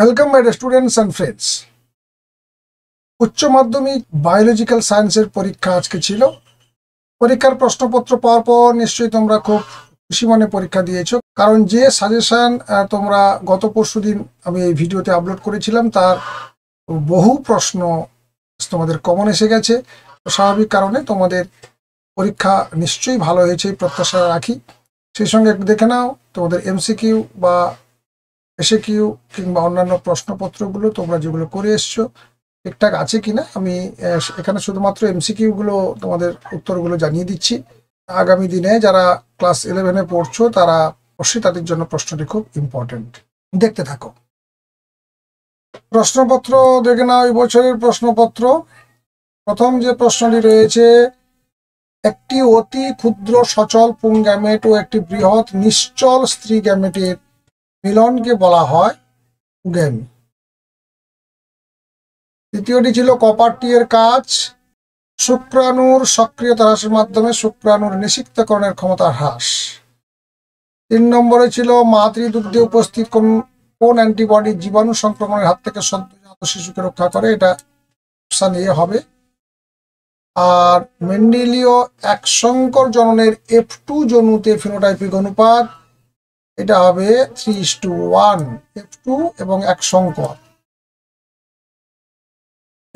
Welcome my dear students and friends. Uchcho Madhyamik Biological Sciences porikha ajke chilo. Porikhar proshnopottro pawar por nischoi tomra khub khushi mone porikha diyecho. Karon je suggestion tomra goto porshudin ami ei video te upload korechilam tar bohu proshno tomader common eshe geche. Shabhabik karone tomader porikha nischoi bhalo hoyeche ei protyasha rakhi. Sei songe dekhe nao tomader MCQ ba SQ কিংবা অন্যান্য প্রশ্নপত্রগুলো তোমরা যেগুলো করে এসছো ঠিকঠাক আছে কিনা আমি এখানে শুধুমাত্র এমসিকিউ গুলো তোমাদের উত্তরগুলো জানিয়ে দিচ্ছি আগামী দিনে যারা ক্লাস 11 এ পড়ছো তারা অবশ্যই তাদের জন্য প্রশ্নটি খুব ইম্পর্টেন্ট দেখতে থাকো প্রশ্নপত্র দেখে নাও এই বছরের প্রশ্নপত্র প্রথম যে প্রশ্নটি রয়েছে একটি অতি ক্ষুদ্র সচল পুং গ্যামেট ও একটি বৃহৎ নিশ্চল স্ত্রী গ্যামেটের মিলন কে বলা হয় পুংগ্যামি দ্বিতীয়টি ছিল কপারটি এর কাজ শুক্রাণুর সক্রিয়তা হ্রাসের মাধ্যমে শুক্রাণুর নিষিক্তকরণের ক্ষমতা হ্রাস 3 নম্বরে ছিল মাতৃ দুগ্ধে উপস্থিত কোন অ্যান্টিবডি জীবাণু সংক্রমণের হাত থেকে সদ্যজাত শিশুকে রক্ষা করে এটা অপশন এ হবে আর মেন্ডেলীয় একসংকর জননের F2 জনুতে ফিনোটাইপিক অনুপাত এটা হবে 3:1 F2 এবং এক সংকর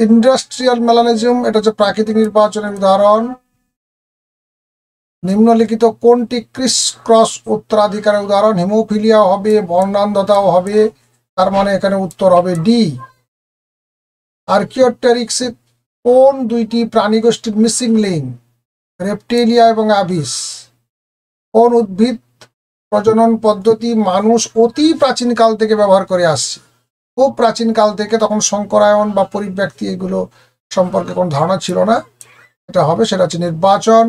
ইন্ডাস্ট্রিয়াল মেলানিজম এটা যে প্রাকৃতিক নির্বাচনের উদাহরণ নিম্নলিখিত কোনটি ক্রিস ক্রস উত্তরাধিকারের উদাহরণ হিমোফিলিয়া হবে বর্ণান্ধতাও হবে তার মানে এখানে উত্তর হবে ডি আর্কিওপ্টেরিক্সে কোন দুইটি প্রাণী গোষ্ঠীর মিসিং লিংক রেপটেলিয়া এবং অ্যাবিস কোন উদ্ভিদ প্রজনন পদ্ধতি মানুষ অতি প্রাচীন কাল থেকে ব্যবহার করে আসছে খুব প্রাচীন কাল থেকে তখন সংকরায়ন বা পরিব্যক্তি এগুলো সম্পর্কে কোনো ধারণা ছিল না এটা হবে সেটা হচ্ছে নির্বাচন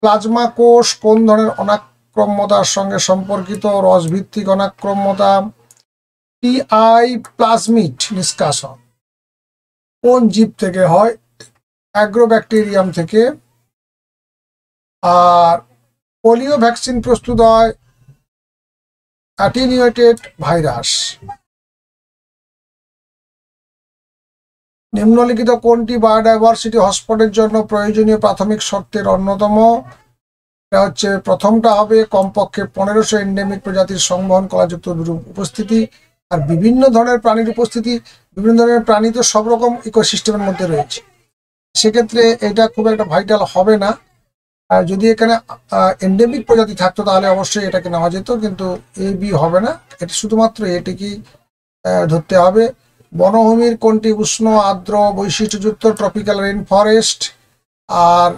প্লাজমা কোষ কোন ধরনের অনাক্রম্যতার সঙ্গে সম্পর্কিত রস ভিত্তিক অনাক্রম্যতা টিআই প্লাজমিড নিষ্কাশন কোন জীব থেকে হয় অ্যাগ্রোব্যাকটেরিয়াম থেকে আর পোলিও ভ্যাকসিন প্রস্তুত হয় অ্যাটেনুয়েটেড ভাইরাস নিম্নলিখিত কোনটি বায়োডাইভার্সিটি হটস্পটের জন্য প্রয়োজনীয় প্রাথমিক শর্তের অন্যতম এটা হচ্ছে প্রথমটা হবে কমপক্ষে 1500 এন্ডেমিক প্রজাতির সংবহন কলাযুক্ত উপস্থিতি আর বিভিন্ন ধরনের প্রাণীর উপস্থিতি বিভিন্ন ধরনের প্রাণী তো সব রকম ইকোসিস্টেমের মধ্যে রয়েছে সেক্ষেত্রে এটা খুব একটা ভাইটাল হবে না আর যদি এখানে এন্ডেমিক প্রজাতি থাকতো তাহলে অবশ্যই এটাকে নেওয়া যেত কিন্তু এ বি হবে না এটা শুধুমাত্র এটিকে ধরতে হবে বনভূমির কোনটি উষ্ণ আর্দ্র বৈশিষ্ট্যযুক্ত ট্রপিক্যাল রেইন ফরেস্ট আর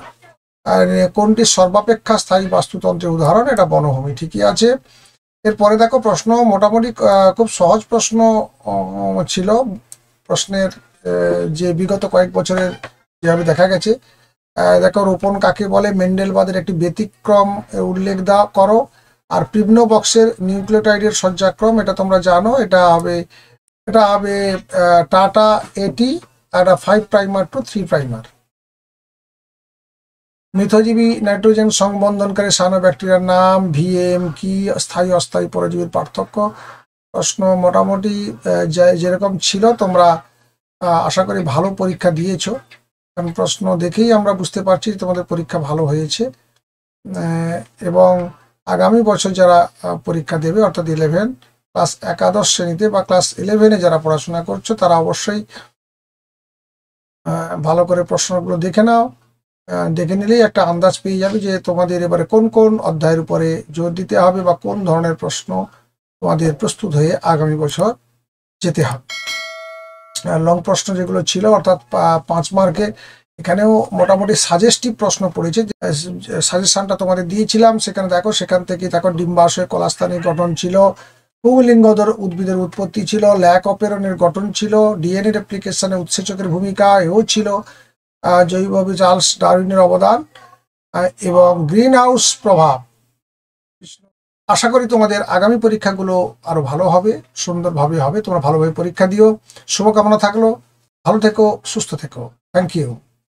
কোনটি সর্বাপেক্ষা স্থায়ী বাস্তুতন্ত্রের উদাহরণ এটা বনভূমি ঠিকই আছে এরপরে দেখো প্রশ্ন মোটামুটি খুব সহজ প্রশ্ন ছিল প্রশ্নের যে বিগত কয়েক বছরের যেভাবে দেখা গেছে দেখো রোপণ কাকে বলে মেন্ডেলবাদের একটি ব্যতিক্রম উল্লেখ দাও করো আর প্রিবনো বক্সের নিউক্লিওটাইডের সজ্জাক্রম এটা তোমরা জানো এটা হবে টাটা এটি এটা 5' to 3'। মিথজীবী নাইট্রোজেন সংবন্ধনকারী সায়ানোব্যাকটেরিয়ার নাম ভিএম কি স্থায়ী অস্থায়ী পরজীবীর পার্থক্য প্রশ্ন মোটামুটি যেরকম ছিল তোমরা আশা করি ভালো পরীক্ষা দিয়েছো কারণ প্রশ্ন দেখেই আমরা বুঝতে পারছি তোমাদের পরীক্ষা ভালো হয়েছে এবং আগামী বছর যারা পরীক্ষা দেবে অর্থাৎ 11 ক্লাস একাদশ শ্রেণীতে বা ক্লাস 11 এ যারা পড়াশোনা করছো তারা অবশ্যই ভালো করে প্রশ্নগুলো দেখে নাও দেখে নিলেই একটা আন্দাজ পেয়ে যাবে যে তোমাদের এবারে কোন কোন অধ্যায়ের উপরে জোর দিতে হবে বা কোন ধরনের প্রশ্ন তোমাদের প্রস্তুত হয়ে আগামী বছর যেতে হবে লং প্রশ্ন যেগুলো ছিল অর্থাৎ 5 মার্কে এখানেও মোটামুটি সাজেস্টিভ প্রশ্ন পড়েছে সাজেশনটা তোমাদের দিয়েছিলাম সেখানে দেখো সেখান থেকে দেখো ডিম্বাশয় কলাস্থানের গঠন ছিল পুংলিঙ্গধর উদ্ভিদের উৎপত্তি ছিল ল্যাক অপেরনের গঠন ছিল ডিএনএ রেপ্লিকেশনে উৎসেচকের ভূমিকা এও ছিল জৈববিজ্ঞানী চার্লস ডারউইনের অবদান এবং গ্রিনহাউস প্রভাব আশা করি তোমাদের আগামী পরীক্ষাগুলো আরো ভালো হবে সুন্দরভাবে হবে তোমরা ভালোভাবে পরীক্ষা দিও শুভকামনা থাকলো ভালো থেকো সুস্থ থেকো থ্যাংক ইউ